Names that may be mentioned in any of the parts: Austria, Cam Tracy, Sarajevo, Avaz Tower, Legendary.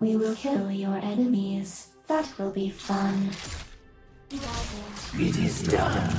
We will kill your enemies. That will be fun. It is done.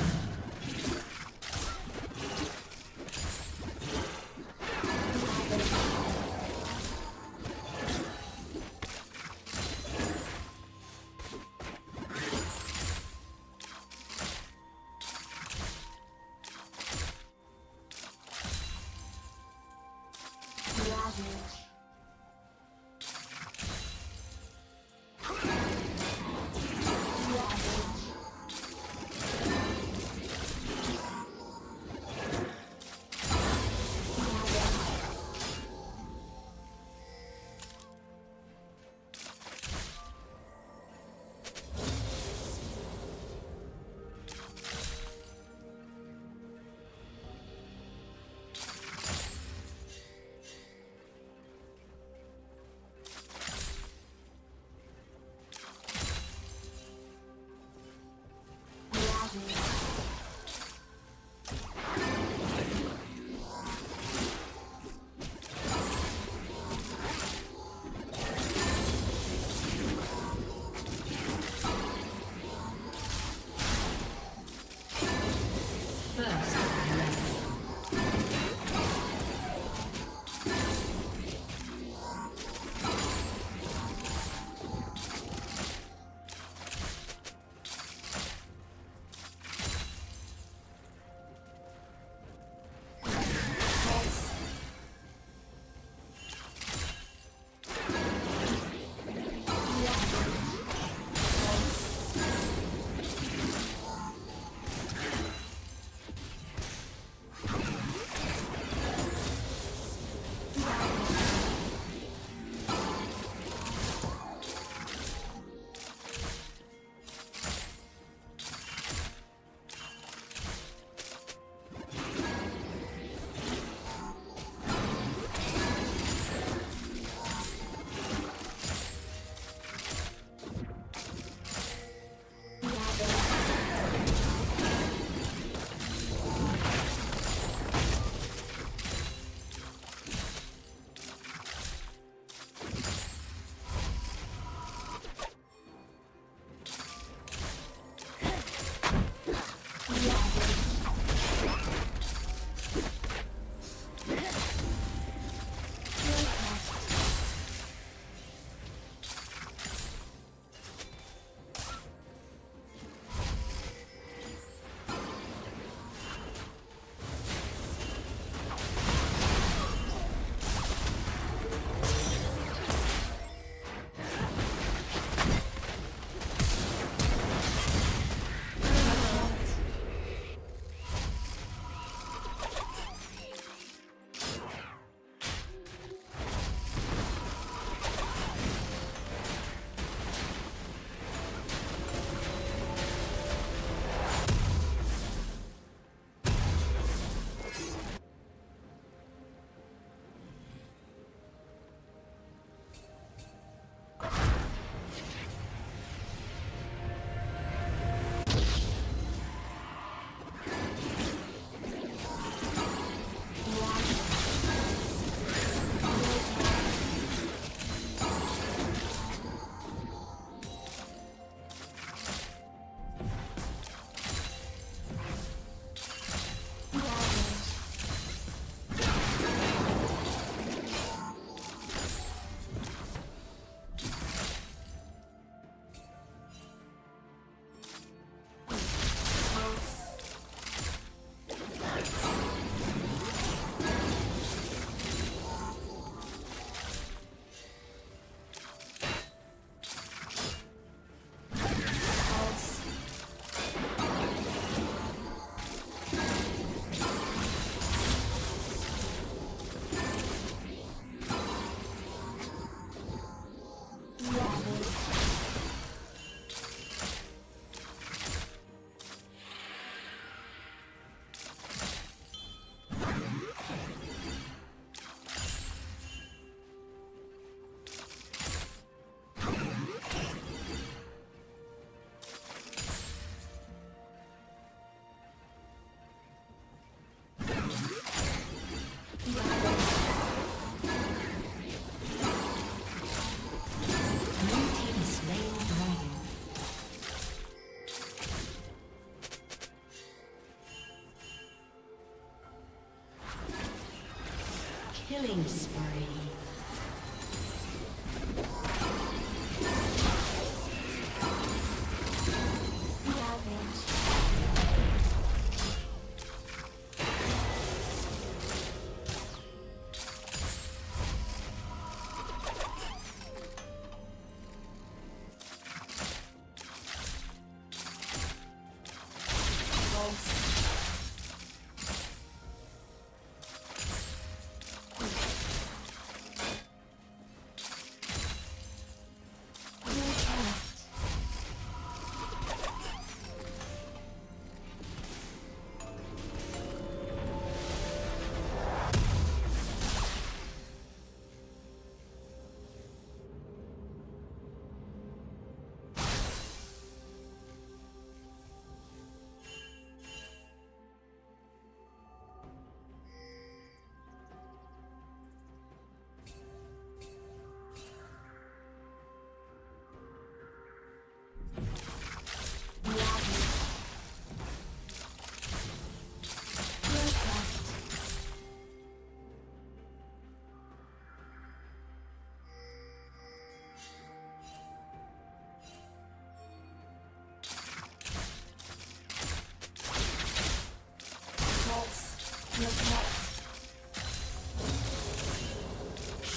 Killing spree.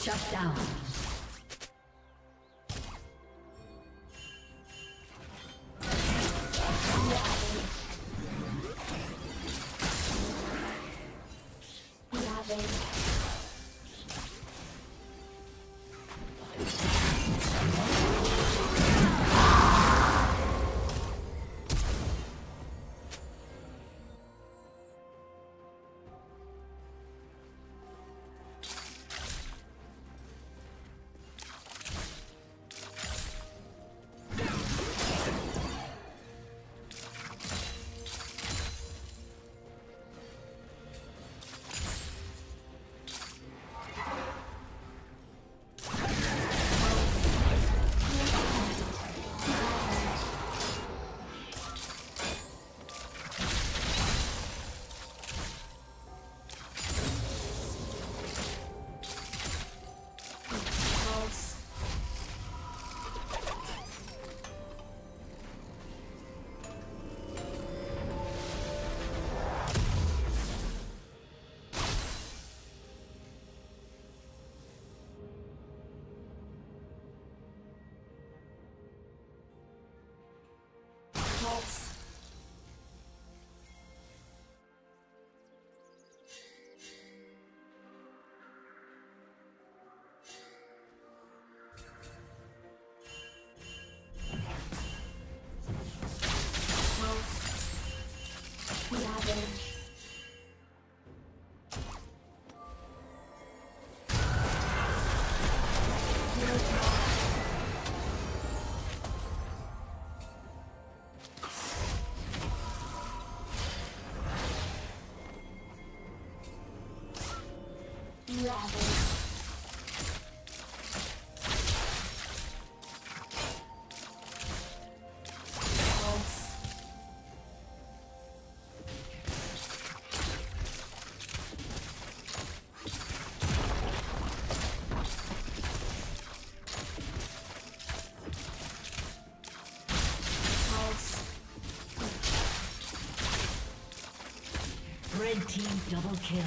Shut down. Red team double kill.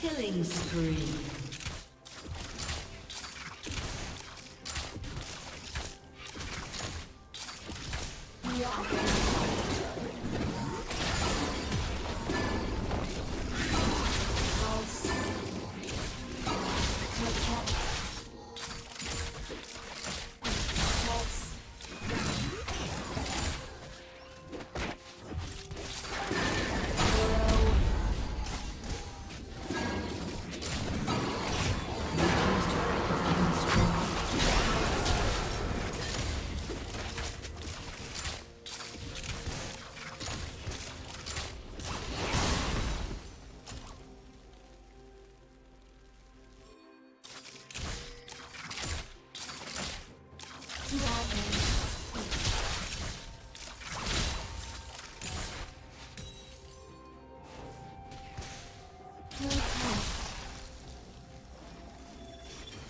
Killing spree.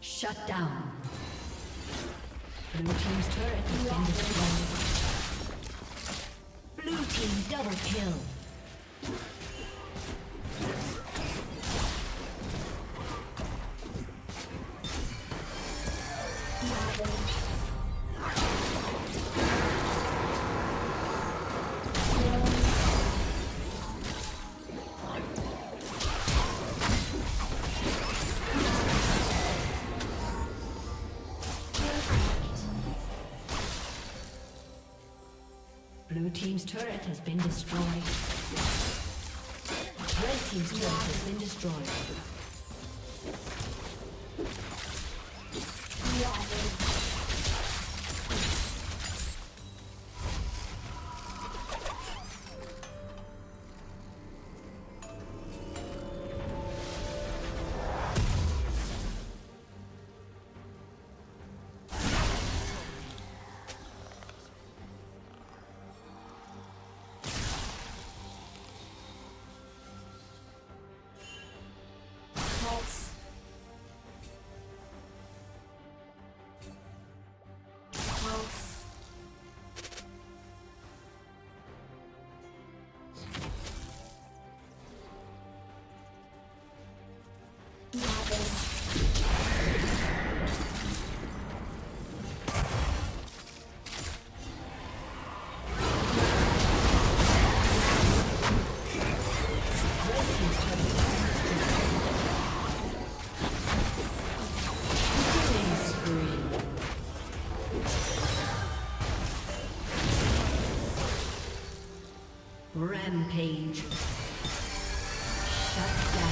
Shut down. Blue team's turret has been destroyed. Blue team double kill. Blue team's turret has been destroyed. Red team's turret has been destroyed. Rampage. Shut down.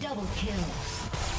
Double kill.